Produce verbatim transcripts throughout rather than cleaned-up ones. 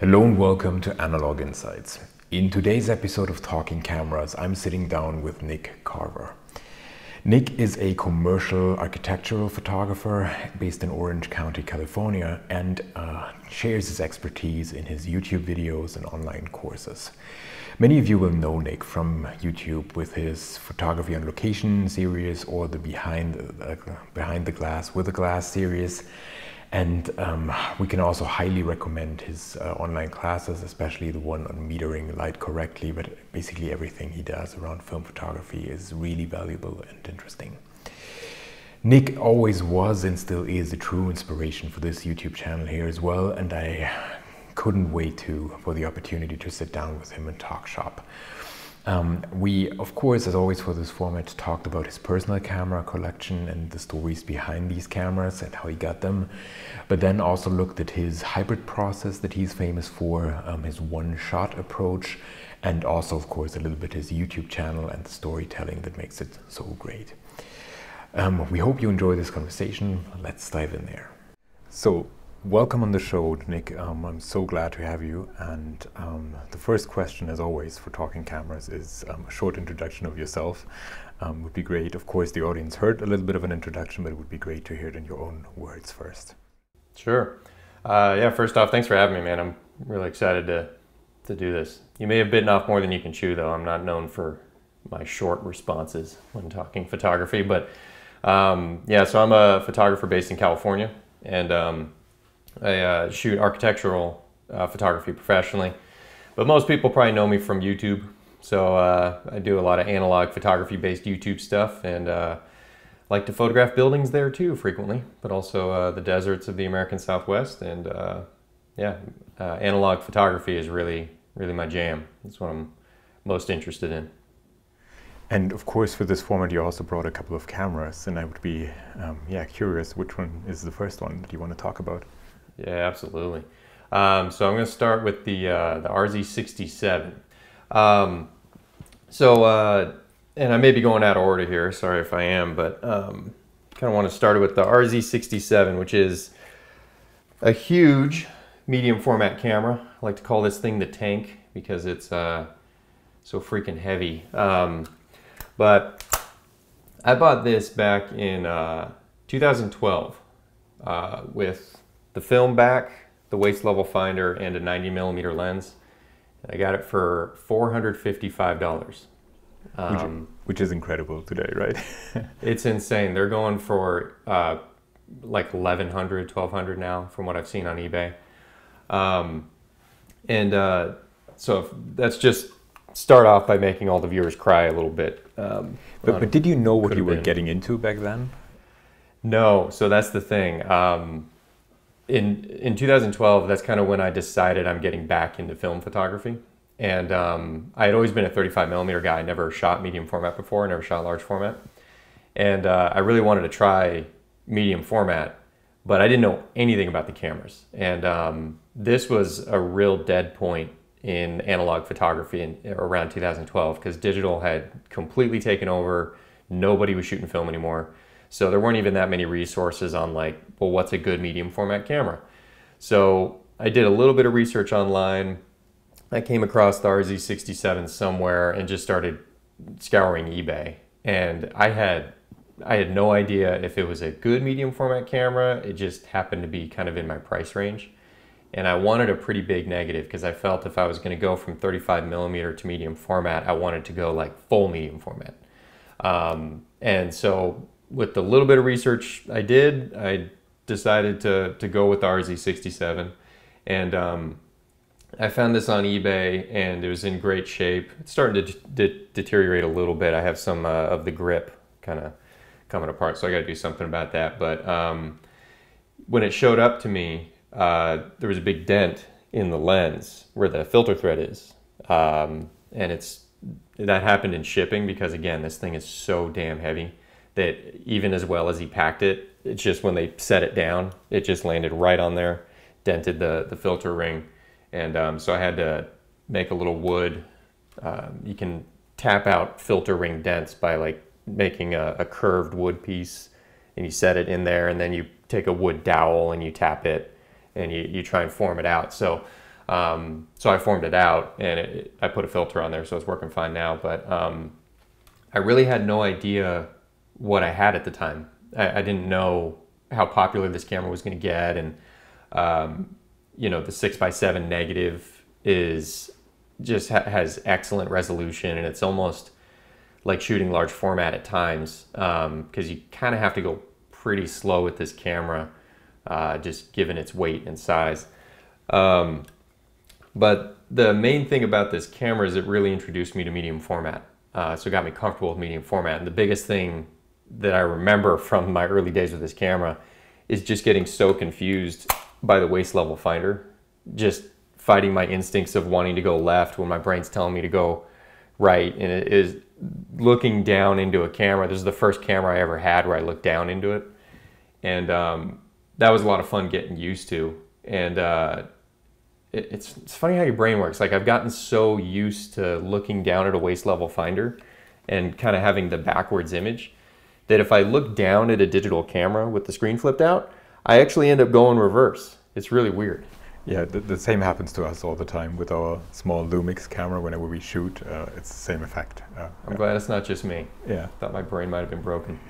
Hello and welcome to Analog Insights. In today's episode of Talking Cameras, I'm sitting down with Nick Carver. Nick is a commercial architectural photographer based in Orange County, California, and uh, shares his expertise in his YouTube videos and online courses. Many of you will know Nick from YouTube with his Photography on Location series or the Behind, uh, Behind the Glass with a Glass series. And um, we can also highly recommend his uh, online classes, especially the one on metering light correctly, but basically everything he does around film photography is really valuable and interesting. Nick always was and still is a true inspiration for this YouTube channel here as well, and I couldn't wait to, for the opportunity to sit down with him and talk shop. Um, we, of course, as always for this format, talked about his personal camera collection and the stories behind these cameras and how he got them, but then also looked at his hybrid process that he's famous for, um, his one-shot approach, and also, of course, a little bit his YouTube channel and the storytelling that makes it so great. Um, we hope you enjoy this conversation. Let's dive in there. So, welcome on the show, Nick. Um, I'm so glad to have you. And um, the first question, as always, for Talking Cameras is um, a short introduction of yourself. Um, would be great. Of course, the audience heard a little bit of an introduction, but it would be great to hear it in your own words first. Sure. Uh, yeah, first off, thanks for having me, man. I'm really excited to, to do this. You may have bitten off more than you can chew, though. I'm not known for my short responses when talking photography. But um, yeah, so I'm a photographer based in California. And um, I uh, shoot architectural uh, photography professionally, but most people probably know me from YouTube. So uh, I do a lot of analog photography based YouTube stuff, and uh, like to photograph buildings there too frequently, but also uh, the deserts of the American Southwest. And uh, yeah, uh, analog photography is really, really my jam. That's what I'm most interested in. And of course, for this format, you also brought a couple of cameras, and I would be um, yeah, curious which one is the first one that you want to talk about. Yeah, absolutely. Um, so I'm going to start with the, uh, the R Z sixty-seven. Um, so, uh, and I may be going out of order here, sorry if I am, but um, kind of want to start with the R Z sixty-seven, which is a huge medium format camera. I like to call this thing the tank because it's uh, so freaking heavy. Um, but I bought this back in uh, two thousand twelve uh, with the film back, the waist level finder, and a ninety millimeter lens. I got it for four hundred fifty-five dollars. Um, which, which is incredible today, right? It's insane. They're going for uh, like eleven hundred, twelve hundred now from what I've seen on eBay. Um, and uh, so that's just start off by making all the viewers cry a little bit. Um, but, but did you know what you were getting into back then? No, so that's the thing. Um, In, in two thousand twelve, that's kind of when I decided I'm getting back into film photography. And um, I had always been a thirty-five millimeter guy. I never shot medium format before, never shot large format. And uh, I really wanted to try medium format, but I didn't know anything about the cameras. And um, this was a real dead point in analog photography in, around two thousand twelve, because digital had completely taken over. Nobody was shooting film anymore. So there weren't even that many resources on like, well, what's a good medium format camera? So I did a little bit of research online. I came across the R Z sixty-seven somewhere and just started scouring eBay. And I had, I had no idea if it was a good medium format camera. It just happened to be kind of in my price range. And I wanted a pretty big negative because I felt if I was going to go from thirty-five millimeter to medium format, I wanted to go like full medium format. Um, and so with the little bit of research I did, I decided to, to go with the R Z sixty-seven. And um, I found this on eBay, and it was in great shape. It's starting to de deteriorate a little bit. I have some uh, of the grip kind of coming apart, so I got to do something about that. But um, when it showed up to me, uh, there was a big dent in the lens where the filter thread is. Um, and it's that happened in shipping because, again, this thing is so damn heavy that even as well as he packed it, it's just when they set it down, it just landed right on there, dented the, the filter ring. And um, so I had to make a little wood. Uh, you can tap out filter ring dents by like making a, a curved wood piece, and you set it in there, and then you take a wood dowel and you tap it, and you, you try and form it out. So Um, so I formed it out and it, I put a filter on there, so it's working fine now. But um, I really had no idea what I had at the time. I, I didn't know how popular this camera was going to get. And, um, you know, the six by seven negative is just ha has excellent resolution, and it's almost like shooting large format at times, because um, you kind of have to go pretty slow with this camera, uh, just given its weight and size. Um, but the main thing about this camera is it really introduced me to medium format. Uh, so it got me comfortable with medium format. And the biggest thing that I remember from my early days with this camera is just getting so confused by the waist level finder, just fighting my instincts of wanting to go left when my brain's telling me to go right. And it is looking down into a camera. This is the first camera I ever had where I looked down into it. And um, that was a lot of fun getting used to. And uh, it, it's, it's funny how your brain works. Like, I've gotten so used to looking down at a waist level finder and kind of having the backwards image, that if I look down at a digital camera with the screen flipped out, I actually end up going reverse. It's really weird. Yeah, the, the same happens to us all the time with our small Lumix camera. Whenever we shoot, uh, it's the same effect. Uh, I'm yeah. glad it's not just me. Yeah, I thought my brain might have been broken.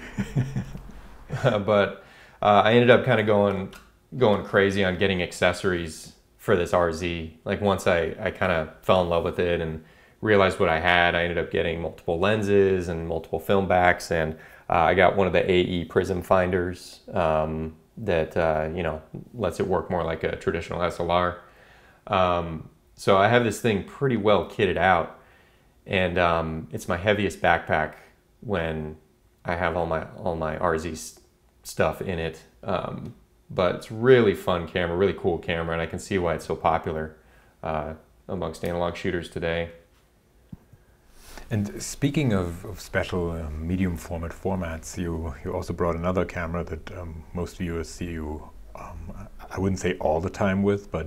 uh, but uh, I ended up kind of going going crazy on getting accessories for this R Z. Like, once I, I kind of fell in love with it and realized what I had, I ended up getting multiple lenses and multiple film backs, and uh, I got one of the A E prism finders um, that, uh, you know, lets it work more like a traditional S L R. Um, so I have this thing pretty well kitted out, and um, it's my heaviest backpack when I have all my, all my R Z stuff in it. Um, but it's really fun camera, really cool camera, and I can see why it's so popular uh, amongst analog shooters today. And speaking of, of special uh, medium format formats, you, you also brought another camera that um, most viewers see you, um, I wouldn't say all the time with, but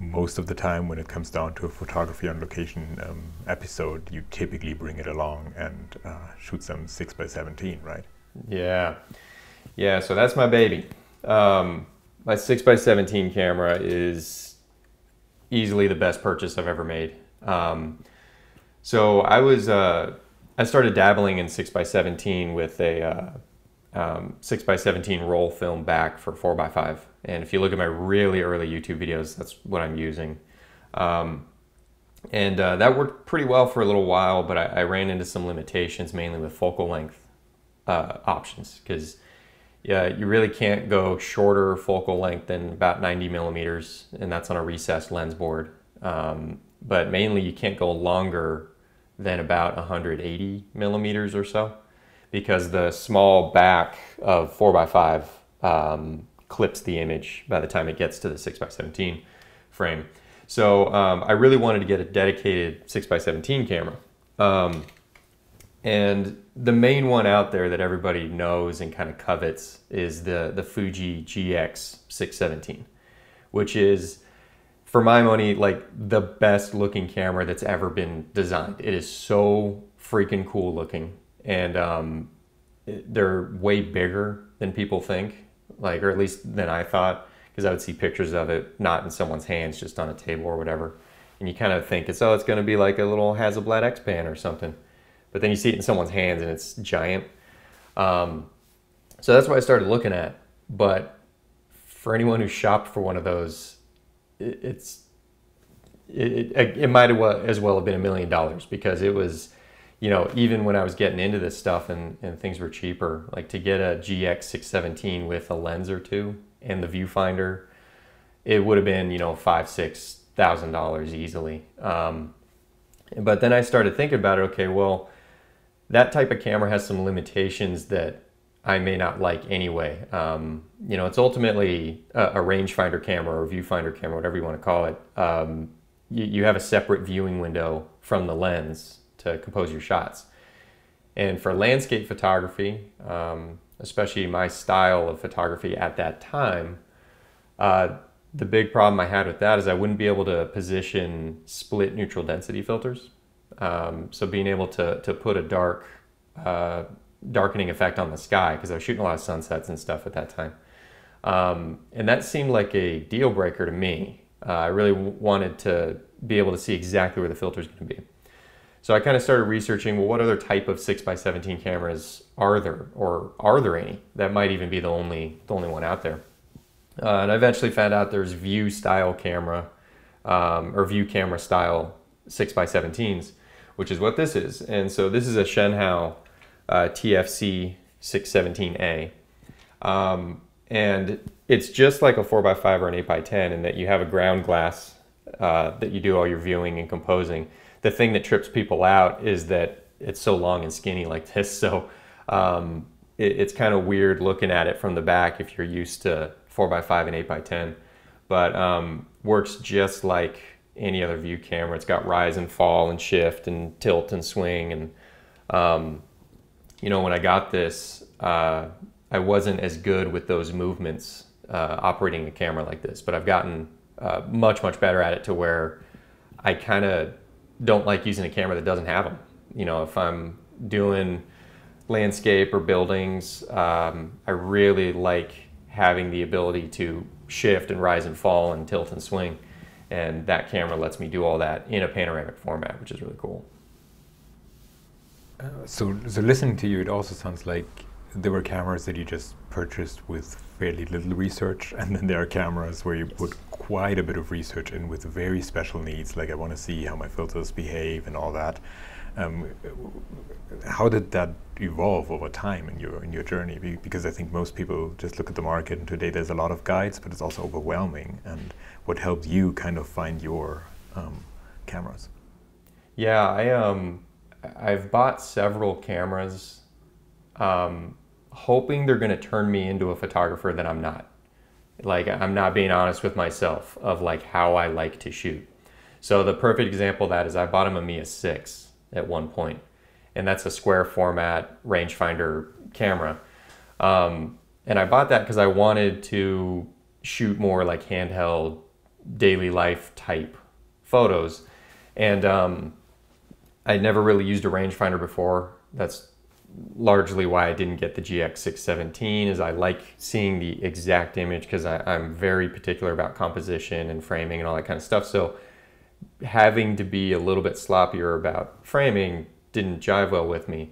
most of the time when it comes down to a photography on location um, episode, you typically bring it along and uh, shoot some six by seventeen, right? Yeah. Yeah, so that's my baby. Um, my six by seventeen camera is easily the best purchase I've ever made. Um, So I was, uh, I started dabbling in six by seventeen with a uh, um, six by seventeen roll film back for four by five. And if you look at my really early YouTube videos, that's what I'm using. Um, and uh, that worked pretty well for a little while, but I, I ran into some limitations, mainly with focal length uh, options, because yeah, you really can't go shorter focal length than about ninety millimeters, and that's on a recessed lens board. Um, but mainly you can't go longer than about one hundred eighty millimeters or so, because the small back of four by five um, clips the image by the time it gets to the six by seventeen frame. So um, I really wanted to get a dedicated six by seventeen camera. Um, and the main one out there that everybody knows and kind of covets is the, the Fuji G X six seventeen, which is, for my money, like the best looking camera that's ever been designed. It is so freaking cool looking, and um, it, they're way bigger than people think, like, or at least than I thought, because I would see pictures of it not in someone's hands, just on a table or whatever. And you kind of think it's, oh, it's going to be like a little Hasselblad X-Pan or something. But then you see it in someone's hands and it's giant. Um, so that's what I started looking at. But for anyone who shopped for one of those, it's it, it, it might as well have been a million dollars, because it was, you know, even when I was getting into this stuff and, and things were cheaper, like to get a G X six seventeen with a lens or two and the viewfinder, it would have been, you know, five, six thousand dollars easily. Um, but then I started thinking about it. Okay, well, that type of camera has some limitations that I may not like anyway. Um, you know, it's ultimately a, a rangefinder camera or viewfinder camera, whatever you want to call it. Um, you, you have a separate viewing window from the lens to compose your shots. And for landscape photography, um, especially my style of photography at that time, uh, the big problem I had with that is I wouldn't be able to position split neutral density filters. Um, so being able to, to put a dark, uh, darkening effect on the sky, because I was shooting a lot of sunsets and stuff at that time. Um, and that seemed like a deal breaker to me. Uh, I really wanted to be able to see exactly where the filter is going to be. So I kind of started researching, well, what other type of six by seventeen cameras are there, or are there any? That might even be the only, the only one out there. Uh, and I eventually found out there's view style camera, um, or view camera style six by seventeens, which is what this is. And so this is a Shen Hao uh, T F C six seventeen A. Um, and it's just like a four by five or an eight by ten in that you have a ground glass uh, that you do all your viewing and composing. The thing that trips people out is that it's so long and skinny like this. So um, it, it's kind of weird looking at it from the back if you're used to four by five and eight by ten. But um, works just like any other view camera. It's got rise and fall and shift and tilt and swing. And, um, you know, when I got this, uh, I wasn't as good with those movements uh, operating a camera like this, but I've gotten uh, much, much better at it to where I kind of don't like using a camera that doesn't have them. You know, if I'm doing landscape or buildings, um, I really like having the ability to shift and rise and fall and tilt and swing. And that camera lets me do all that in a panoramic format, which is really cool. Uh, so, so listening to you, it also sounds like there were cameras that you just purchased with fairly little research, and then there are cameras where you yes. put quite a bit of research in with very special needs, like I want to see how my filters behave and all that. Um, how did that evolve over time in your in your journey? Be because I think most people just look at the market, and today there's a lot of guides, but it's also overwhelming. And what helped you kind of find your um, cameras? Yeah, I um, I've bought several cameras, um, hoping they're going to turn me into a photographer that I'm not. Like, I'm not being honest with myself of like how I like to shoot. So the perfect example of that is I bought a Mamiya six. At one point, and that's a square format rangefinder camera. Um, and I bought that because I wanted to shoot more like handheld daily life type photos. And um, I'd never really used a rangefinder before. That's largely why I didn't get the G X six seventeen, is I like seeing the exact image because I'm very particular about composition and framing and all that kind of stuff. So having to be a little bit sloppier about framing didn't jive well with me.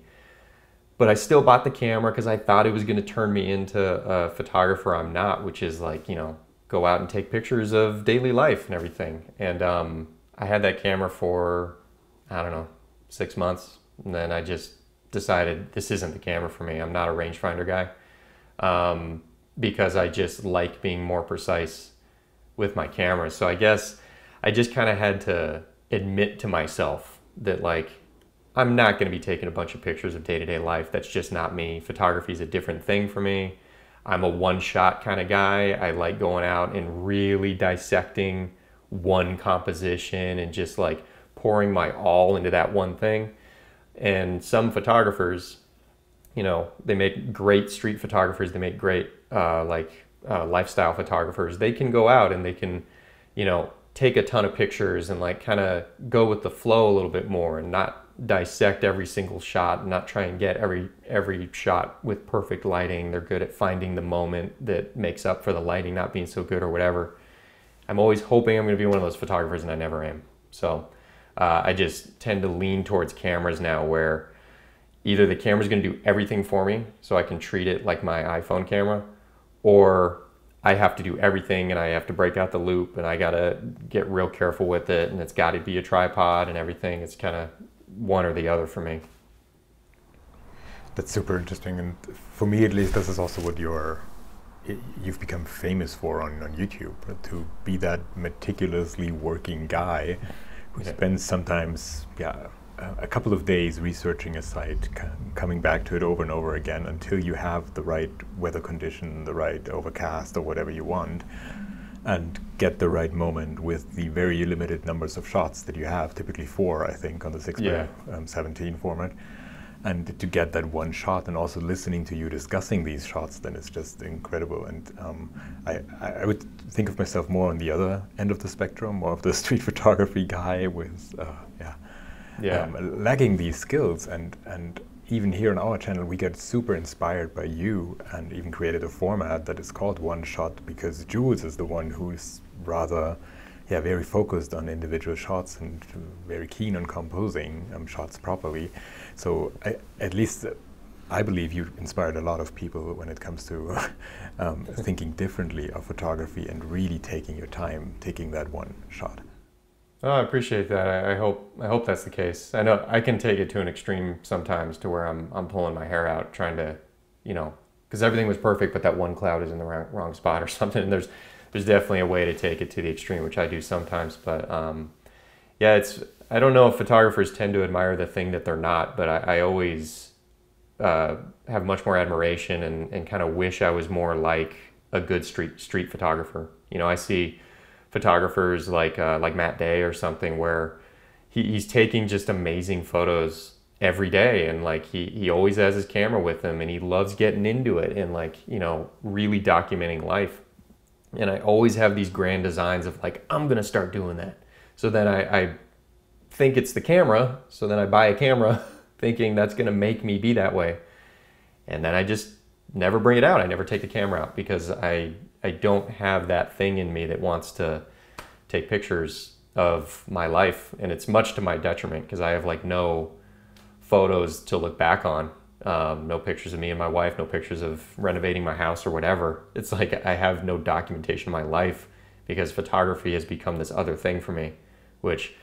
But I still bought the camera because I thought it was going to turn me into a photographer I'm not, which is like, you know, go out and take pictures of daily life and everything. And um, I had that camera for, I don't know, six months. And then I just decided this isn't the camera for me. I'm not a rangefinder guy, um, because I just like being more precise with my camera. So I guess I just kind of had to admit to myself that, like, I'm not going to be taking a bunch of pictures of day-to-day life. That's just not me. Photography is a different thing for me. I'm a one-shot kind of guy. I like going out and really dissecting one composition and just, like, pouring my all into that one thing. And some photographers, you know, they make great street photographers. They make great, uh, like, uh, lifestyle photographers. They can go out and they can, you know, take a ton of pictures and like kind of go with the flow a little bit more and not dissect every single shot and not try and get every every shot with perfect lighting. They're good at finding the moment that makes up for the lighting not being so good or whatever. I'm always hoping I'm going to be one of those photographers, and I never am. So uh, I just tend to lean towards cameras now where either the camera's going to do everything for me so I can treat it like my iPhone camera, or I have to do everything and I have to break out the loop and I gotta get real careful with it, and it's gotta be a tripod and everything. It's kind of one or the other for me. That's super interesting, and for me at least, this is also what you're, you've become famous for on, on YouTube, to be that meticulously working guy who yeah. spends sometimes, yeah, a couple of days researching a site, coming back to it over and over again until you have the right weather condition, the right overcast or whatever you want, and get the right moment with the very limited numbers of shots that you have, typically four, I think, on the six by seventeen format, and to get that one shot. And also listening to you discussing these shots then is just incredible. And um, I, I would think of myself more on the other end of the spectrum, more of the street photography guy with, uh, yeah. Yeah. Um, lacking these skills, and and even here on our channel we get super inspired by you, and even created a format that is called One Shot because Jules is the one who's rather yeah, very focused on individual shots and very keen on composing um, shots properly. So I, at least uh, I believe you inspired a lot of people when it comes to um, thinking differently of photography and really taking your time, taking that one shot. Oh, I appreciate that. I, I hope I hope that's the case. I know I can take it to an extreme sometimes, to where I'm I'm pulling my hair out trying to, you know, because everything was perfect, but that one cloud is in the wrong, wrong spot or something. And there's there's definitely a way to take it to the extreme, which I do sometimes. But um, yeah, it's I don't know if photographers tend to admire the thing that they're not, but I, I always uh, have much more admiration and and kind of wish I was more like a good street street photographer. You know, I see photographers like uh, like Matt Day or something, where he, he's taking just amazing photos every day, and like he he always has his camera with him, and he loves getting into it and like, you know, really documenting life. And I always have these grand designs of like, I'm gonna start doing that. So then I, I think it's the camera, so then I buy a camera thinking that's gonna make me be that way, and then I just never bring it out. I never take the camera out because I I don't have that thing in me that wants to take pictures of my life. And it's much to my detriment because I have like no photos to look back on. Um, no pictures of me and my wife, no pictures of renovating my house or whatever. It's like I have no documentation of my life because photography has become this other thing for me, which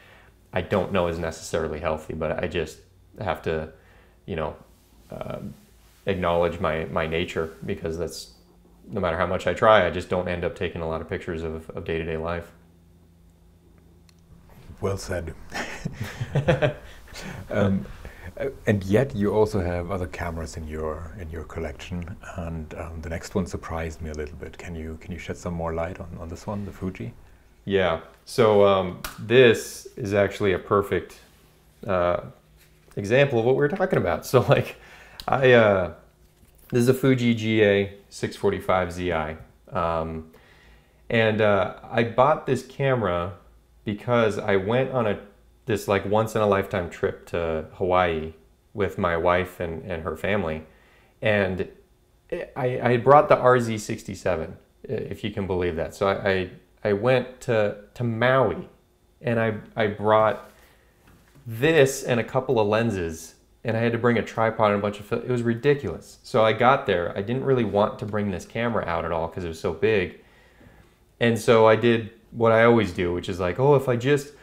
I don't know is necessarily healthy, but I just have to, you know, uh, acknowledge my, my nature, because that's, no matter how much I try, I just don't end up taking a lot of pictures of, of day-to-day life. Well said. um, and yet you also have other cameras in your in your collection, and um, the next one surprised me a little bit. Can you can you shed some more light on, on this one, the Fuji? Yeah, so um, this is actually a perfect uh, example of what we were talking about. So like, I... Uh, This is a Fuji G A six forty-five Z I, um, and uh, I bought this camera because I went on a this like once in a lifetime trip to Hawaii with my wife and, and her family, and it, I, I brought the R Z sixty-seven, if you can believe that. So I I, I went to to Maui, and I I brought this and a couple of lenses. And I had to bring a tripod and a bunch of film. It was ridiculous. So I got there. I didn't really want to bring this camera out at all because it was so big. And so I did what I always do, which is like, oh, if I just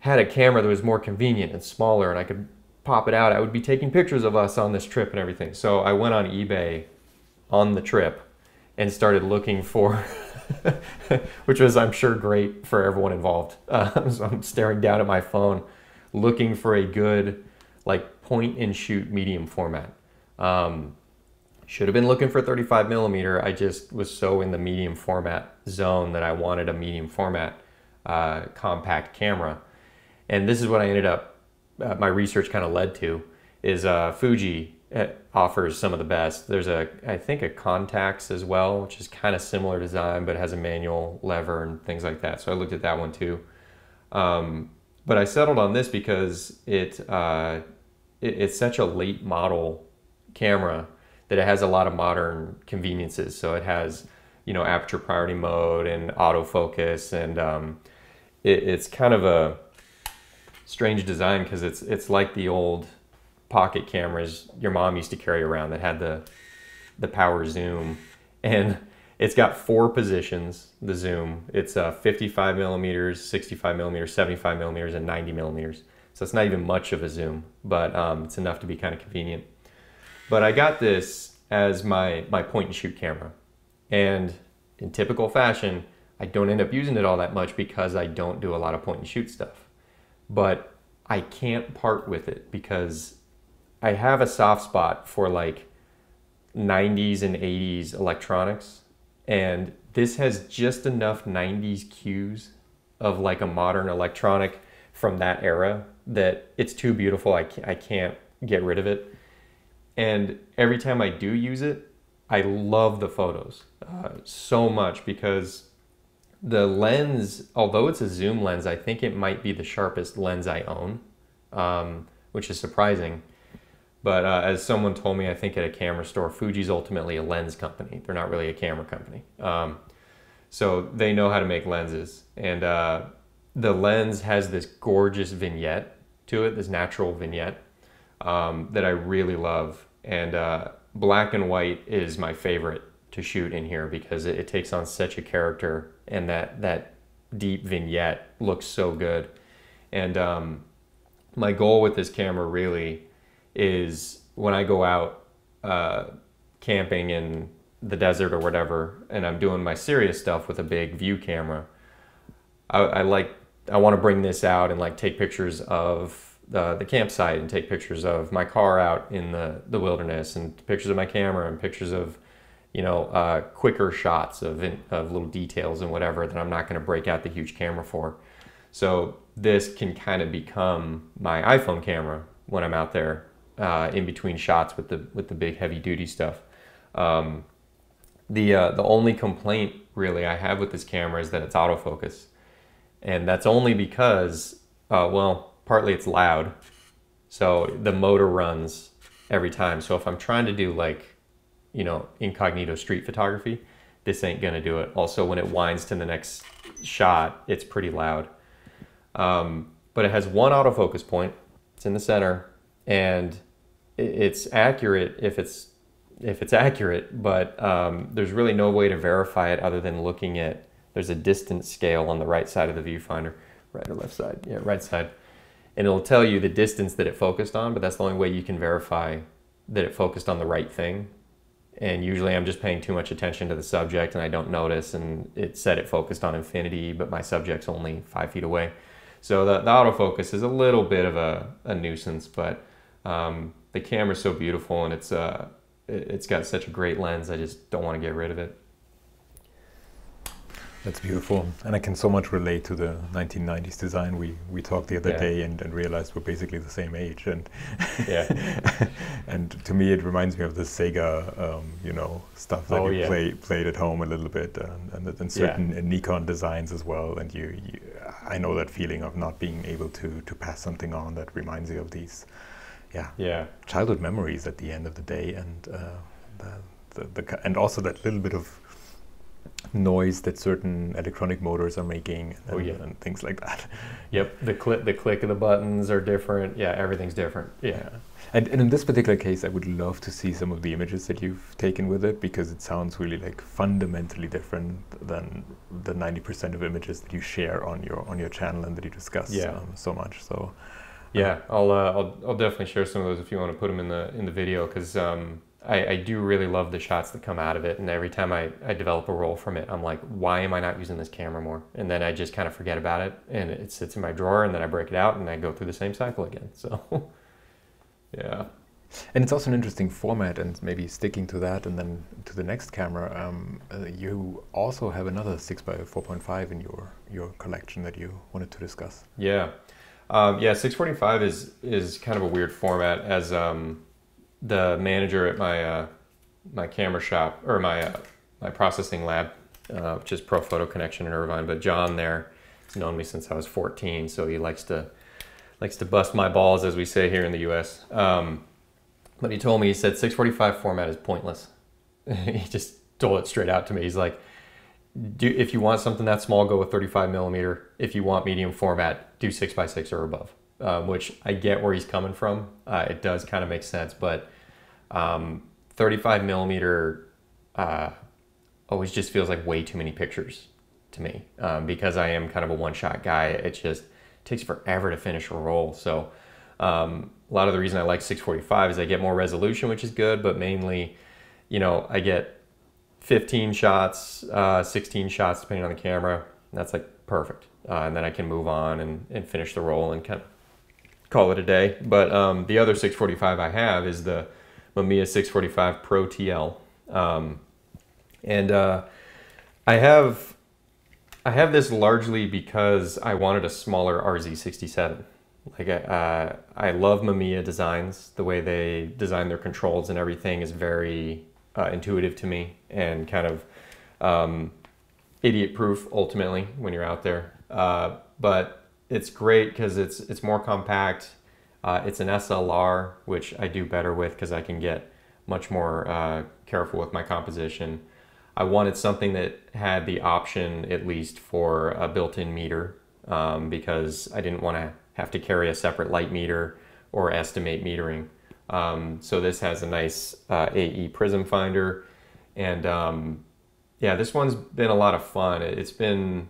had a camera that was more convenient and smaller and I could pop it out, I would be taking pictures of us on this trip and everything. So I went on eBay on the trip and started looking for, which was, I'm sure, great for everyone involved. Uh, so I'm staring down at my phone, looking for a good, like, point and shoot medium format. Um, should have been looking for thirty-five millimeter. I just was so in the medium format zone that I wanted a medium format uh, compact camera. And this is what I ended up, uh, my research kind of led to, is uh, Fuji offers some of the best. There's a, I think a Contax as well, which is kind of similar design, but has a manual lever and things like that. So I looked at that one too. Um, but I settled on this because it, uh, it's such a late model camera that it has a lot of modern conveniences. So it has, you know, aperture priority mode and autofocus, and um, it, it's kind of a strange design because it's it's like the old pocket cameras your mom used to carry around that had the the power zoom, and it's got four positions. The zoom, it's uh, fifty-five millimeters, sixty-five millimeters, seventy-five millimeters, and ninety millimeters. So it's not even much of a zoom, but um, it's enough to be kind of convenient. But I got this as my, my point and shoot camera. And in typical fashion, I don't end up using it all that much because I don't do a lot of point and shoot stuff. But I can't part with it because I have a soft spot for like nineties and eighties electronics. And this has just enough nineties cues of like a modern electronic from that era that it's too beautiful. I can't, I can't get rid of it. And every time I do use it, I love the photos uh, so much because the lens, although it's a zoom lens, I think it might be the sharpest lens I own, um, which is surprising. But uh, as someone told me, I think at a camera store, Fuji's ultimately a lens company. They're not really a camera company. Um, so they know how to make lenses. And uh, the lens has this gorgeous vignette to it, this natural vignette um, that I really love. And uh, black and white is my favorite to shoot in here because it, it takes on such a character, and that, that deep vignette looks so good. And um, my goal with this camera really is when I go out uh, camping in the desert or whatever, and I'm doing my serious stuff with a big view camera, I, I like, I want to bring this out and like take pictures of the, the campsite and take pictures of my car out in the, the wilderness and pictures of my camera and pictures of, you know, uh, quicker shots of, of little details and whatever that I'm not going to break out the huge camera for. So this can kind of become my iPhone camera when I'm out there uh, in between shots with the, with the big heavy duty stuff. Um, the, uh, the only complaint really I have with this camera is that it's autofocus. And that's only because, uh, well, partly it's loud. So the motor runs every time. So if I'm trying to do like, you know, incognito street photography, this ain't gonna do it. Also, when it winds to the next shot, it's pretty loud. Um, but it has one autofocus point. It's in the center, and it's accurate if it's, if it's accurate, but um, there's really no way to verify it other than looking at, there's a distance scale on the right side of the viewfinder, right or left side, yeah, right side. And it'll tell you the distance that it focused on, but that's the only way you can verify that it focused on the right thing. And usually I'm just paying too much attention to the subject and I don't notice, and it said it focused on infinity, but my subject's only five feet away. So the, the autofocus is a little bit of a, a nuisance, but um, the camera's so beautiful, and it's, uh, it's got such a great lens, I just don't want to get rid of it. That's beautiful. And I can so much relate to the nineteen nineties design. We we talked the other yeah. day and, and realized we're basically the same age. And yeah. And to me, it reminds me of the Sega, um, you know, stuff that oh, you yeah. play, played at home a little bit, and, and, and certain yeah. Nikon designs as well. And you, you, I know that feeling of not being able to, to pass something on that reminds you of these, yeah, yeah. childhood memories at the end of the day. And, uh, the, the, the, and also that little bit of noise that certain electronic motors are making, and, oh, yeah. and things like that. Yep, the click, the click of the buttons are different. Yeah, everything's different. Yeah, yeah. And, and in this particular case, I would love to see some of the images that you've taken with it, because it sounds really like fundamentally different than the ninety percent of images that you share on your on your channel and that you discuss yeah. um, so much. So, yeah, uh, I'll, uh, I'll I'll definitely share some of those if you want to put them in the in the video, because. Um, I, I do really love the shots that come out of it, and every time I, I develop a roll from it, I'm like, why am I not using this camera more? And then I just kind of forget about it, and it sits in my drawer, and then I break it out, and I go through the same cycle again. So, yeah. And it's also an interesting format, and maybe sticking to that, and then to the next camera, um, uh, you also have another six by four point five in your, your collection that you wanted to discuss. Yeah. Um, yeah, six forty-five is, is kind of a weird format, as... Um, the manager at my uh, my camera shop, or my uh, my processing lab, uh, which is Pro Photo Connection in Irvine. But John there has known me since I was fourteen, so he likes to likes to bust my balls, as we say here in the U S. Um, but he told me, he said, six forty-five format is pointless. He just told it straight out to me. He's like, do if you want something that small, go with thirty-five millimeter. If you want medium format, do six by six or above. Um, which I get where he's coming from. Uh, it does kind of make sense, but um, thirty-five millimeter uh, always just feels like way too many pictures to me, um, because I am kind of a one-shot guy. It just takes forever to finish a roll. So um, a lot of the reason I like six forty-five is I get more resolution, which is good, but mainly, you know, I get fifteen shots, uh, sixteen shots, depending on the camera. That's like perfect. Uh, and then I can move on and, and finish the roll and kind of call it a day. But um, the other six forty-five I have is the Mamiya six forty-five Pro T L, um, and uh, I have I have this largely because I wanted a smaller R Z sixty-seven. Like I, uh, I love Mamiya designs. The way they design their controls and everything is very uh, intuitive to me, and kind of um, idiot proof ultimately when you're out there. Uh, but it's great because it's it's more compact. Uh, it's an S L R, which I do better with because I can get much more uh, careful with my composition. I wanted something that had the option, at least, for a built-in meter, um, because I didn't want to have to carry a separate light meter or estimate metering. Um, so this has a nice uh, A E prism finder, and um, yeah, this one's been a lot of fun. It's been,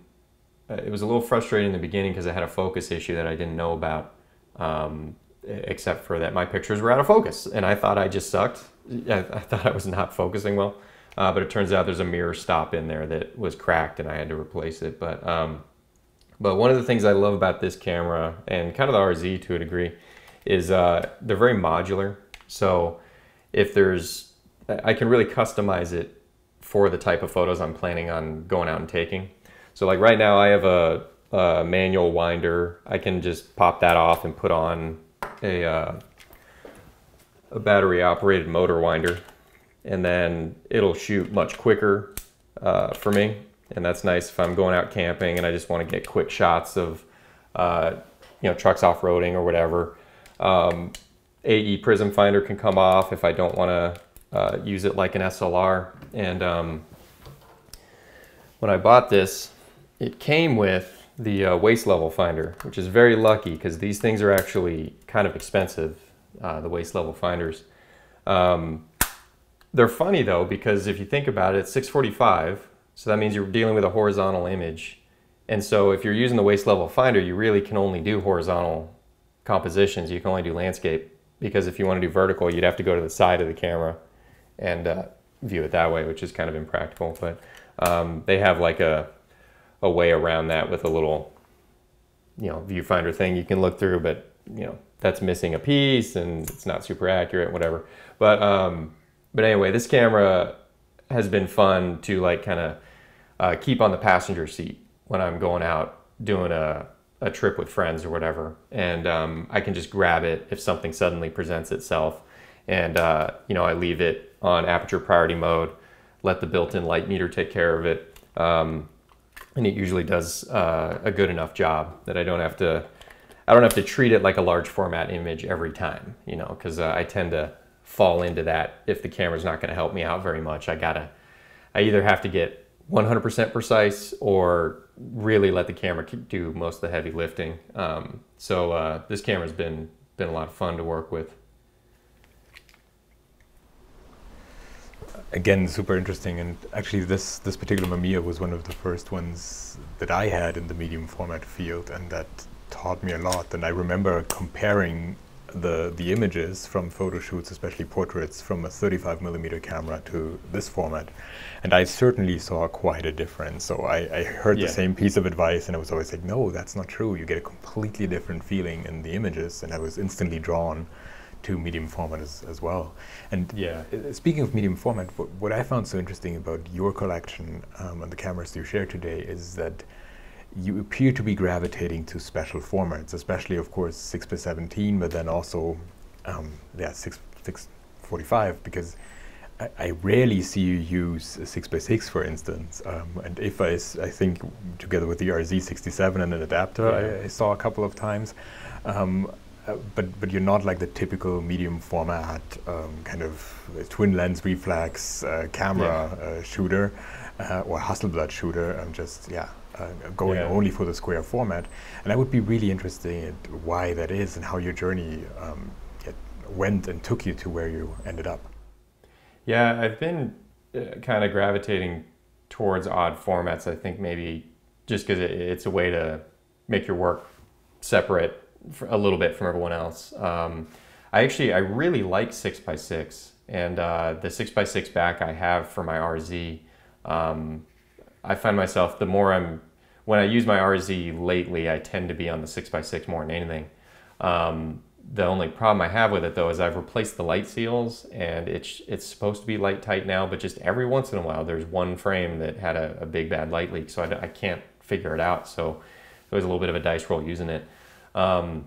it was a little frustrating in the beginning because I had a focus issue that I didn't know about, um, except for that my pictures were out of focus and I thought I just sucked. I, I thought I was not focusing well, uh, but it turns out there's a mirror stop in there that was cracked and I had to replace it. But, um, but one of the things I love about this camera, and kind of the R Z to a degree, is uh, they're very modular. So if there's, I can really customize it for the type of photos I'm planning on going out and taking. So like right now I have a, a manual winder. I can just pop that off and put on a, uh, a battery operated motor winder, and then it'll shoot much quicker uh, for me. And that's nice if I'm going out camping and I just want to get quick shots of uh, you know, trucks off-roading or whatever. Um, A E prism finder can come off if I don't want to Uh, use it like an S L R. And um, when I bought this, it came with the uh, waist level finder, which is very lucky because these things are actually kind of expensive, uh, the waist level finders. Um, they're funny though, because if you think about it, it's six forty-five, so that means you're dealing with a horizontal image. And so if you're using the waist level finder, you really can only do horizontal compositions. You can only do landscape, because if you want to do vertical, you'd have to go to the side of the camera and uh, view it that way, which is kind of impractical. But um, they have like a, a way around that with a little, you know, viewfinder thing you can look through, but you know, that's missing a piece and it's not super accurate, whatever. But, um, but anyway, this camera has been fun to like kind of uh, keep on the passenger seat when I'm going out doing a, a trip with friends or whatever. And um, I can just grab it if something suddenly presents itself. And, uh, you know, I leave it on aperture priority mode, let the built-in light meter take care of it. Um, and it usually does uh, a good enough job that I don't have to, I don't have to treat it like a large format image every time, you know, because uh, I tend to fall into that. If the camera's not going to help me out very much, I gotta, I either have to get one hundred percent precise or really let the camera do most of the heavy lifting. Um, so uh, this camera's been, been a lot of fun to work with. Again, super interesting, and actually this, this particular Mamiya was one of the first ones that I had in the medium format field, and that taught me a lot. And I remember comparing the, the images from photo shoots, especially portraits, from a thirty-five millimeter camera to this format, and I certainly saw quite a difference. So I, I heard yeah. the same piece of advice, and I was always like, no, that's not true. You get a completely different feeling in the images, and I was instantly drawn to medium format as, as well. And yeah, speaking of medium format, what, what I found so interesting about your collection um, and the cameras you share today is that you appear to be gravitating to special formats, especially of course six by seventeen, but then also um, yeah, six by six forty-five, because I, I rarely see you use six by six, for instance. Um, and if I, I think together with the R Z sixty-seven and an adapter, yeah. I, I saw a couple of times. Um, Uh, but, but you're not like the typical medium format um, kind of twin lens reflex uh, camera yeah. uh, shooter uh, or Hasselblad shooter. I'm just, yeah, uh, going yeah. only for the square format. And I would be really interested in why that is and how your journey um, went and took you to where you ended up. Yeah, I've been uh, kind of gravitating towards odd formats, I think, maybe just because it, it's a way to make your work separate a little bit from everyone else. Um, I actually, I really like six by six, and uh, the six by six back I have for my R Z. Um, I find myself, the more I'm, when I use my R Z lately, I tend to be on the six by six more than anything. Um, the only problem I have with it though is I've replaced the light seals, and it's, it's supposed to be light tight now, but just every once in a while there's one frame that had a, a big bad light leak, so I, I can't figure it out. So it was a little bit of a dice roll using it. Um,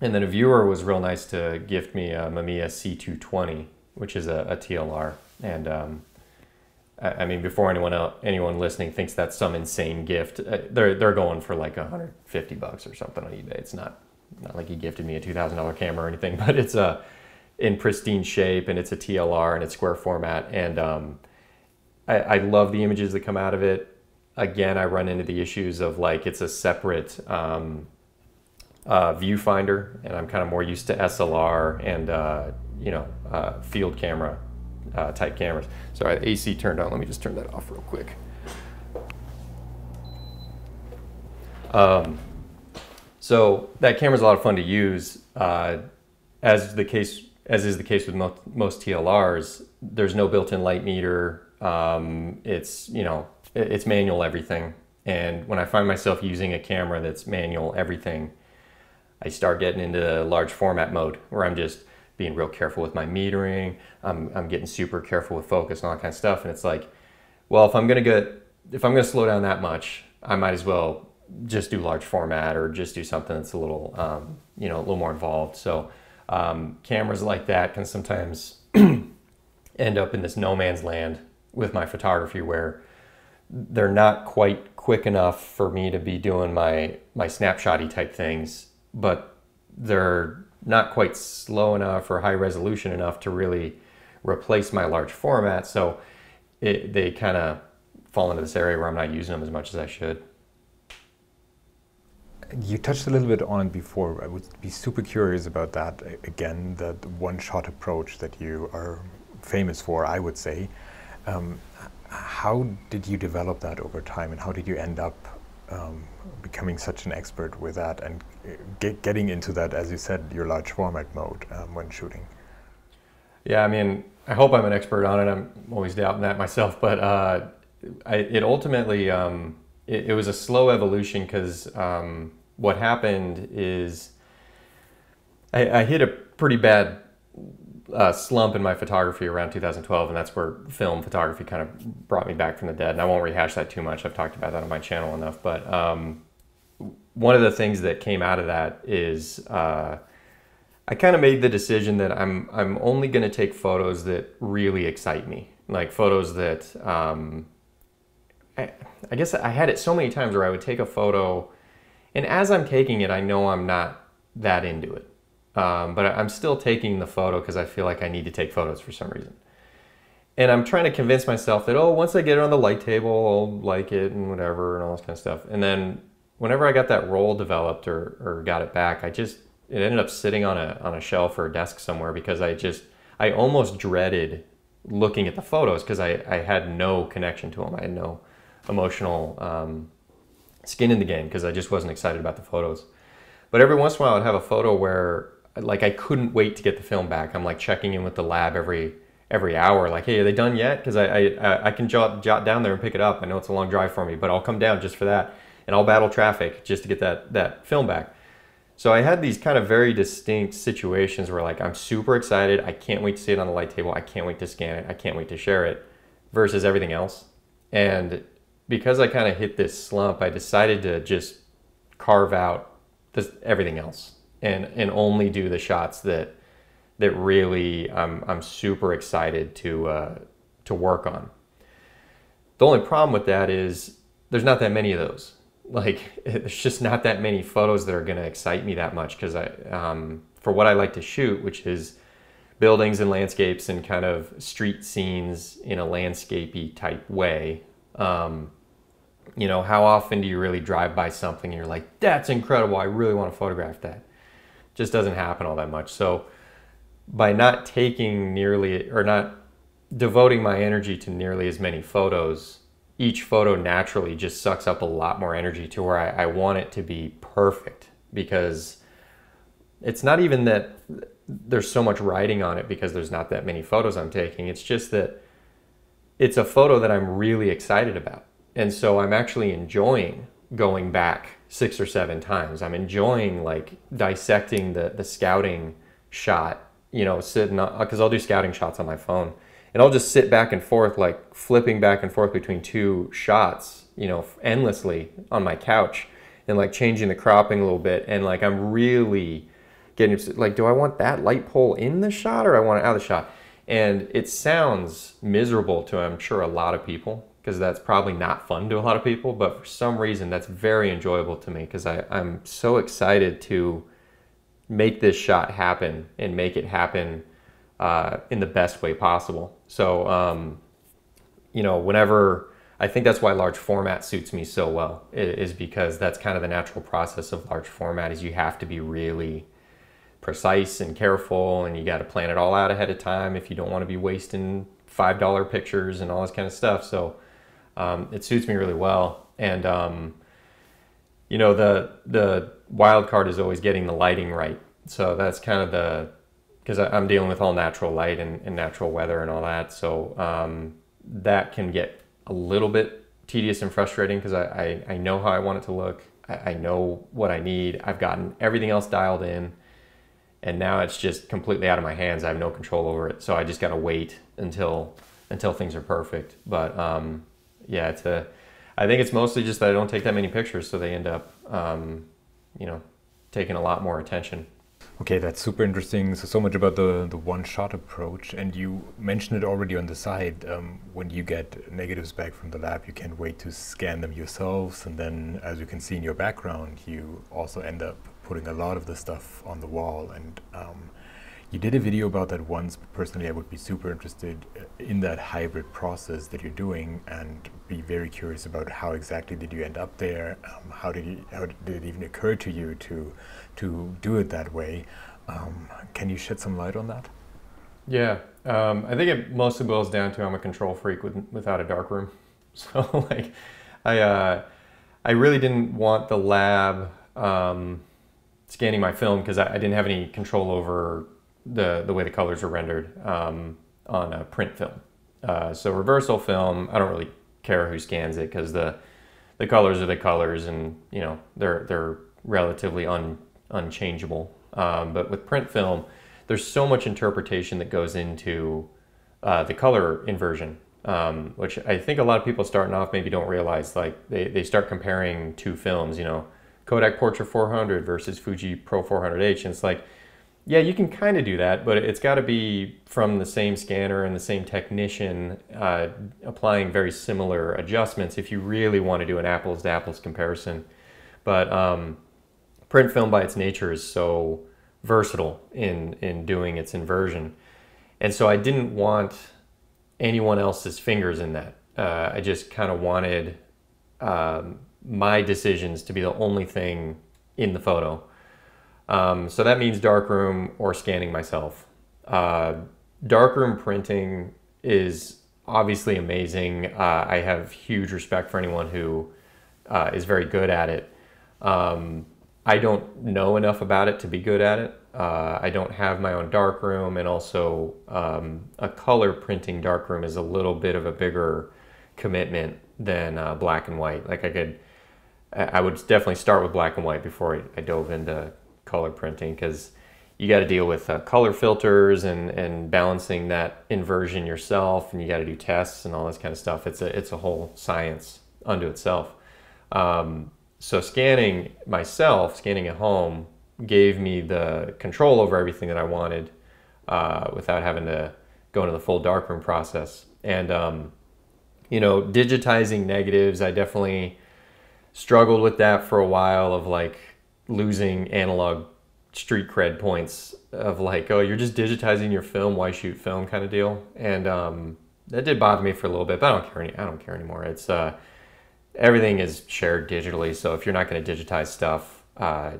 and then a viewer was real nice to gift me a Mamiya C two twenty, which is a, a T L R. And um, I, I mean, before anyone else, anyone listening thinks that's some insane gift, uh, they're they're going for like a hundred fifty bucks or something on eBay. It's not not like he gifted me a two thousand dollar camera or anything, but it's a in pristine shape, and it's a T L R, and it's square format, and um, I, I love the images that come out of it. again, I run into the issues of like it's a separate um, uh, viewfinder, and I'm kind of more used to S L R and uh, you know uh, field camera uh, type cameras. Sorry, the A C turned on. Let me just turn that off real quick. Um, so that camera's a lot of fun to use. Uh, as the case as is the case with most, most T L Rs, there's no built-in light meter. Um, it's you know it's manual everything, and when I find myself using a camera that's manual everything, I start getting into large format mode where I'm just being real careful with my metering. I'm I'm getting super careful with focus and all that kind of stuff, and it's like, well, if I'm gonna get if I'm gonna slow down that much, I might as well just do large format or just do something that's a little, um, you know, a little more involved. So um, cameras like that can sometimes end up in this no man's land with my photography where they're not quite quick enough for me to be doing my, my snapshotty type things, but they're not quite slow enough or high resolution enough to really replace my large format. So it, they kind of fall into this area where I'm not using them as much as I should. You touched a little bit on it before. I would be super curious about that again, that one-shot approach that you are famous for, I would say. Um, how did you develop that over time, and how did you end up um, becoming such an expert with that and get, getting into that, as you said, your large format mode um, when shooting? Yeah, I mean, I hope I'm an expert on it. I'm always doubting that myself, but uh, I, it ultimately, um, it, it was a slow evolution because um, what happened is I, I hit a pretty bad uh, slump in my photography around two thousand twelve, and that's where film photography kind of brought me back from the dead. And I won't rehash that too much. I've talked about that on my channel enough. But um, one of the things that came out of that is uh, I kind of made the decision that I'm I'm only going to take photos that really excite me, like photos that. Um, I, I guess I had it so many times where I would take a photo, and as I'm taking it, I know I'm not that into it. Um, but I'm still taking the photo because I feel like I need to take photos for some reason. And I'm trying to convince myself that, oh, once I get it on the light table, I'll like it and whatever and all this kind of stuff. And then whenever I got that roll developed or, or got it back, I just, it ended up sitting on a, on a shelf or a desk somewhere because I just, I almost dreaded looking at the photos because I, I had no connection to them. I had no emotional um, skin in the game because I just wasn't excited about the photos. But every once in a while I'd have a photo where like I couldn't wait to get the film back. I'm like checking in with the lab every every hour, like, hey, are they done yet? Because I, I I can jot, jot down there and pick it up. I know it's a long drive for me, but I'll come down just for that, and I'll battle traffic just to get that that film back. So I had these kind of very distinct situations where like I'm super excited, I can't wait to see it on the light table, I can't wait to scan it, I can't wait to share it, versus everything else. And because I kind of hit this slump, I decided to just carve out this, everything else. And, and only do the shots that that really I'm, I'm super excited to, uh, to work on. The only problem with that is there's not that many of those. Like, there's just not that many photos that are going to excite me that much because I um, for what I like to shoot, which is buildings and landscapes and kind of street scenes in a landscapey type way, um, you know, how often do you really drive by something and you're like, that's incredible, I really want to photograph that? Just doesn't happen all that much. So by not taking nearly, or not devoting my energy to nearly as many photos, each photo naturally just sucks up a lot more energy to where I, I want it to be perfect, because it's not even that there's so much writing on it because there's not that many photos I'm taking. It's just that it's a photo that I'm really excited about. And so I'm actually enjoying going back six or seven times. I'm enjoying like dissecting the, the scouting shot, you know, sitting on, because I'll do scouting shots on my phone, and I'll just sit back and forth, like flipping back and forth between two shots, you know, endlessly on my couch, and like changing the cropping a little bit. And like, I'm really getting, like, do I want that light pole in the shot or I want it out of the shot? And it sounds miserable to, I'm sure, a lot of people, because that's probably not fun to a lot of people, but for some reason that's very enjoyable to me because I'm so excited to make this shot happen and make it happen uh, in the best way possible. So, um, you know, whenever I think that's why large format suits me so well, is because that's kind of the natural process of large format, is you have to be really precise and careful, and you got to plan it all out ahead of time if you don't want to be wasting five dollar pictures and all this kind of stuff. So um, it suits me really well. And um, you know, the the wild card is always getting the lighting right. So that's kind of the, because I'm dealing with all natural light and, and natural weather and all that. So um, that can get a little bit tedious and frustrating, because I, I, I know how I want it to look. I, I know what I need. I've gotten everything else dialed in, and now it's just completely out of my hands. I have no control over it. So I just got to wait until until things are perfect. But um, yeah, it's a, I think it's mostly just that I don't take that many pictures, so they end up, um, you know, taking a lot more attention. Okay, that's super interesting. So, so much about the, the one-shot approach, and you mentioned it already on the side. Um, when you get negatives back from the lab, you can't wait to scan them yourselves, and then, as you can see in your background, you also end up putting a lot of the stuff on the wall. And um, you did a video about that once. Personally, I would be super interested in that hybrid process that you're doing, and be very curious about how exactly did you end up there. Um, how did you, how did it even occur to you to to do it that way? Um, can you shed some light on that? Yeah, um, I think it mostly boils down to I'm a control freak with, without a darkroom. So like, I uh, I really didn't want the lab um, scanning my film, because I, I didn't have any control over the the way the colors are rendered um, on a print film. Uh, so reversal film, I don't really care who scans it, because the the colors are the colors, and you know they're they're relatively un, unchangeable. Um, but with print film, there's so much interpretation that goes into uh, the color inversion, um, which I think a lot of people starting off maybe don't realize. Like they, they start comparing two films, you know, Kodak Portra four hundred versus Fuji Pro four hundred H, and it's like, yeah, you can kind of do that, but it's got to be from the same scanner and the same technician uh, applying very similar adjustments if you really want to do an apples to apples comparison. But um, print film by its nature is so versatile in, in doing its inversion. And so I didn't want anyone else's fingers in that. Uh, I just kind of wanted um, my decisions to be the only thing in the photo. Um, so that means darkroom or scanning myself. Uh, darkroom printing is obviously amazing. Uh, I have huge respect for anyone who uh, is very good at it. Um, I don't know enough about it to be good at it. Uh, I don't have my own darkroom, and also um, a color printing darkroom is a little bit of a bigger commitment than uh, black and white. Like I could, I would definitely start with black and white before I, I dove into color printing, because you got to deal with uh, color filters and and balancing that inversion yourself, and you got to do tests and all this kind of stuff. It's a it's a whole science unto itself. Um, so scanning myself, scanning at home, gave me the control over everything that I wanted uh, without having to go into the full darkroom process. And um, you know, digitizing negatives, I definitely struggled with that for a while, of like losing analog street cred points of like, oh, you're just digitizing your film, why shoot film kind of deal. And um, that did bother me for a little bit, but I don't care any, I don't care anymore. It's uh, everything is shared digitally, so if you're not going to digitize stuff, uh,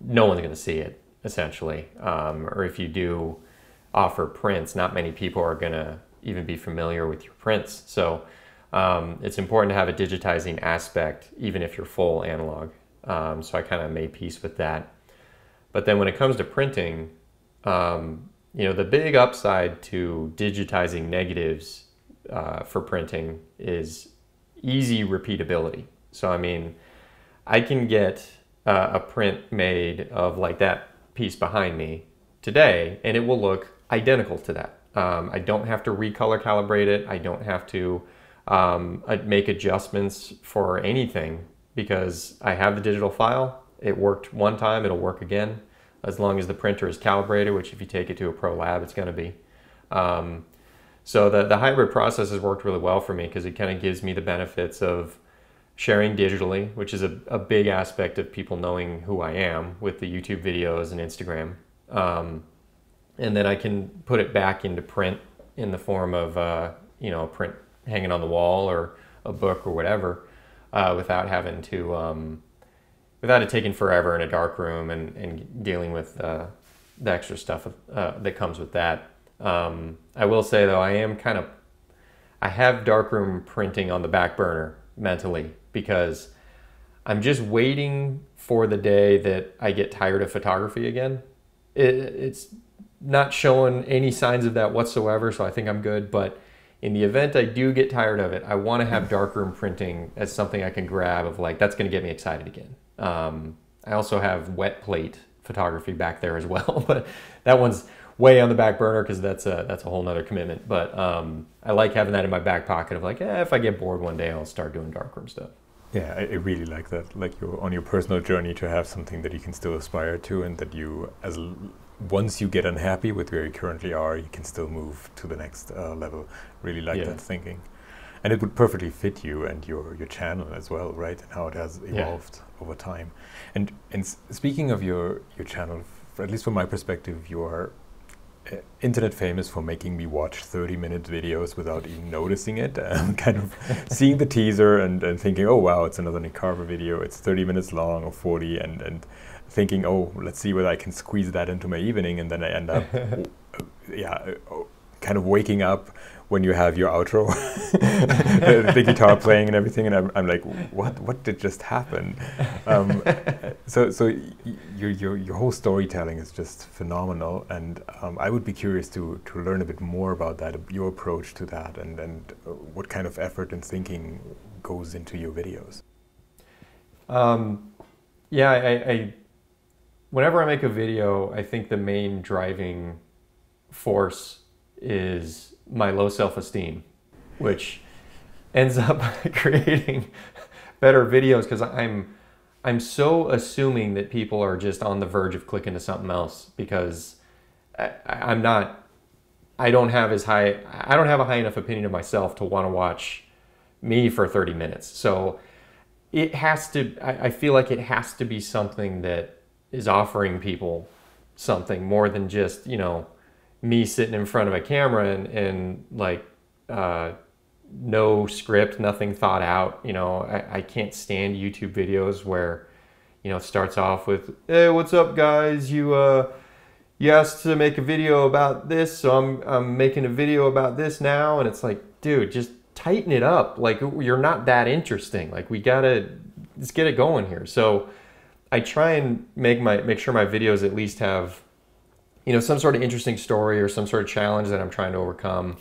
no one's going to see it essentially. Um, or if you do offer prints, not many people are going to even be familiar with your prints. So um, it's important to have a digitizing aspect, even if you're full analog. Um, so I kind of made peace with that. But then when it comes to printing, um, you know, the big upside to digitizing negatives uh, for printing is easy repeatability. So, I mean, I can get uh, a print made of like that piece behind me today, and it will look identical to that. Um, I don't have to recolor calibrate it. I don't have to um, make adjustments for anything, because I have the digital file. It worked one time, it'll work again, as long as the printer is calibrated, which if you take it to a pro lab, it's gonna be. Um, so the, the hybrid process has worked really well for me, because it kind of gives me the benefits of sharing digitally, which is a, a big aspect of people knowing who I am with the YouTube videos and Instagram. Um, and then I can put it back into print in the form of, uh, you know, print hanging on the wall, or a book or whatever, uh, without having to, um, without it taking forever in a dark room and, and dealing with uh, the extra stuff uh, that comes with that. Um, I will say though, I am kind of, I have darkroom printing on the back burner mentally, because I'm just waiting for the day that I get tired of photography again. It, it's not showing any signs of that whatsoever, so I think I'm good, but in the event I do get tired of it, I want to have darkroom printing as something I can grab of like, that's going to get me excited again. Um, I also have wet plate photography back there as well, but that one's way on the back burner because that's a, that's a whole nother commitment. But um, I like having that in my back pocket of like, eh, if I get bored one day, I'll start doing darkroom stuff. Yeah, I, I really like that. Like you're on your personal journey to have something that you can still aspire to, and that you, as once you get unhappy with where you currently are, you can still move to the next uh, level. Really like yeah. that thinking. And it would perfectly fit you and your, your channel as well, right? And how it has evolved yeah. over time. And and speaking of your, your channel, at least from my perspective, you are internet famous for making me watch thirty minute videos without even noticing it. Um, kind of seeing the teaser and, and thinking, oh wow, it's another Nick Carver video, it's thirty minutes long or forty, and, and thinking, oh, let's see whether I can squeeze that into my evening, and then I end up, yeah, kind of waking up when you have your outro, the guitar playing and everything, and I'm, I'm like, what what did just happen? Um, so so your, your, your whole storytelling is just phenomenal, and um, I would be curious to, to learn a bit more about that, your approach to that, and, and what kind of effort and thinking goes into your videos. Um, yeah, I, I, whenever I make a video, I think the main driving force is my low self-esteem, which ends up creating better videos, because I'm I'm so assuming that people are just on the verge of clicking to something else, because I, I'm not I don't have as high I don't have a high enough opinion of myself to want to watch me for thirty minutes. So it has to I, I feel like it has to be something that is offering people something more than just, you know, me sitting in front of a camera and, and like uh, no script, nothing thought out. You know, I, I can't stand YouTube videos where, you know, it starts off with, hey, what's up guys? You, uh, you asked to make a video about this, so I'm, I'm making a video about this now. And it's like, dude, just tighten it up. Like, you're not that interesting. Like, we gotta, let's get it going here. So I try and make my, make sure my videos at least have, you know, some sort of interesting story or some sort of challenge that I'm trying to overcome,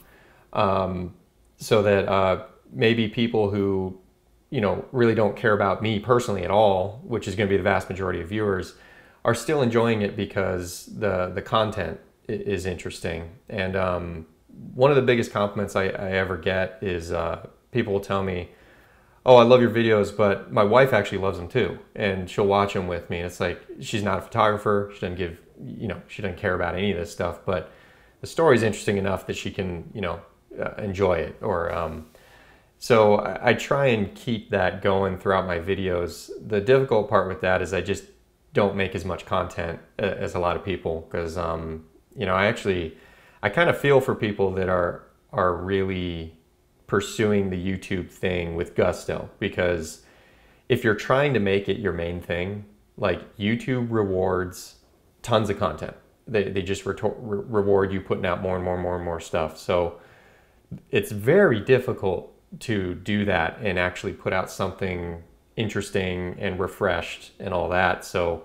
um, so that uh, maybe people who, you know, really don't care about me personally at all, which is going to be the vast majority of viewers, are still enjoying it because the, the content is interesting. And um, one of the biggest compliments I, I ever get is uh, people will tell me, oh, I love your videos, but my wife actually loves them too, and she'll watch them with me. And it's like, she's not a photographer, she doesn't give you know, she doesn't care about any of this stuff, but the story's interesting enough that she can, you know, uh, enjoy it. Or um, so I, I try and keep that going throughout my videos. The difficult part with that is I just don't make as much content as a lot of people, because um, you know, I actually I kind of feel for people that are are really pursuing the YouTube thing with gusto, because if you're trying to make it your main thing, like YouTube rewards tons of content. They, they just re reward you putting out more and more and more and more stuff. So it's very difficult to do that and actually put out something interesting and refreshed and all that. So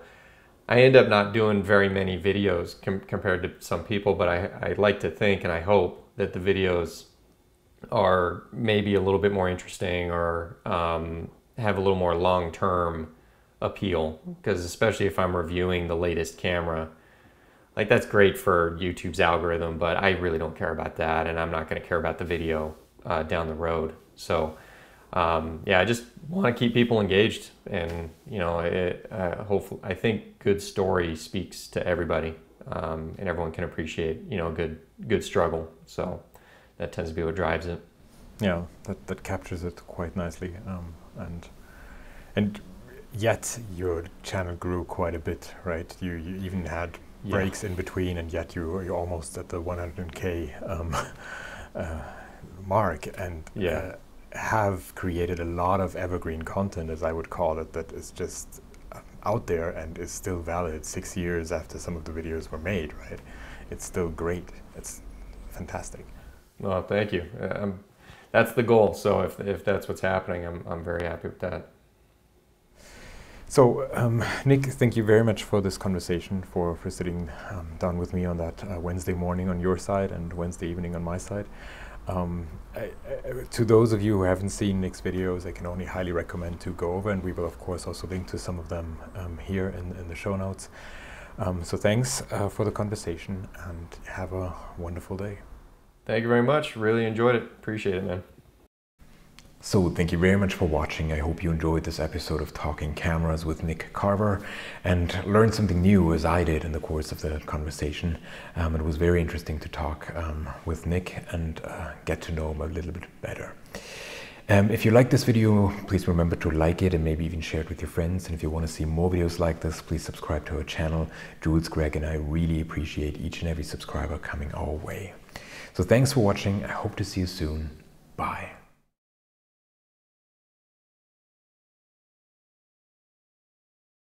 I end up not doing very many videos com compared to some people, but I, I like to think and I hope that the videos are maybe a little bit more interesting, or um, have a little more long-term appeal, because especially if I'm reviewing the latest camera, like that's great for YouTube's algorithm, but I really don't care about that, and I'm not going to care about the video uh, down the road. So um, yeah, I just want to keep people engaged, and you know, it, uh, hopefully I think good story speaks to everybody, um, and everyone can appreciate, you know, good good struggle. So that tends to be what drives it. Yeah, that, that captures it quite nicely. um, and and yet your channel grew quite a bit, right? You, you even had breaks yeah. in between, and yet you were almost at the one hundred K um, uh, mark. And yeah, uh, have created a lot of evergreen content, as I would call it, that is just out there and is still valid six years after some of the videos were made, right? It's still great. It's fantastic. Well, thank you. Um, that's the goal. So if, if that's what's happening, I'm, I'm very happy with that. So, um, Nick, thank you very much for this conversation, for, for sitting um, down with me on that uh, Wednesday morning on your side and Wednesday evening on my side. Um, I, I, to those of you who haven't seen Nick's videos, I can only highly recommend to go over, and we will of course also link to some of them um, here in, in the show notes. Um, so thanks uh, for the conversation, and have a wonderful day. Thank you very much. Really enjoyed it. Appreciate it, man. So thank you very much for watching. I hope you enjoyed this episode of Talking Cameras with Nick Carver and learned something new, as I did in the course of the conversation. Um, it was very interesting to talk um, with Nick and uh, get to know him a little bit better. Um, if you like this video, please remember to like it and maybe even share it with your friends. And if you want to see more videos like this, please subscribe to our channel. Jules, Greg, and I really appreciate each and every subscriber coming our way. So thanks for watching. I hope to see you soon. Bye.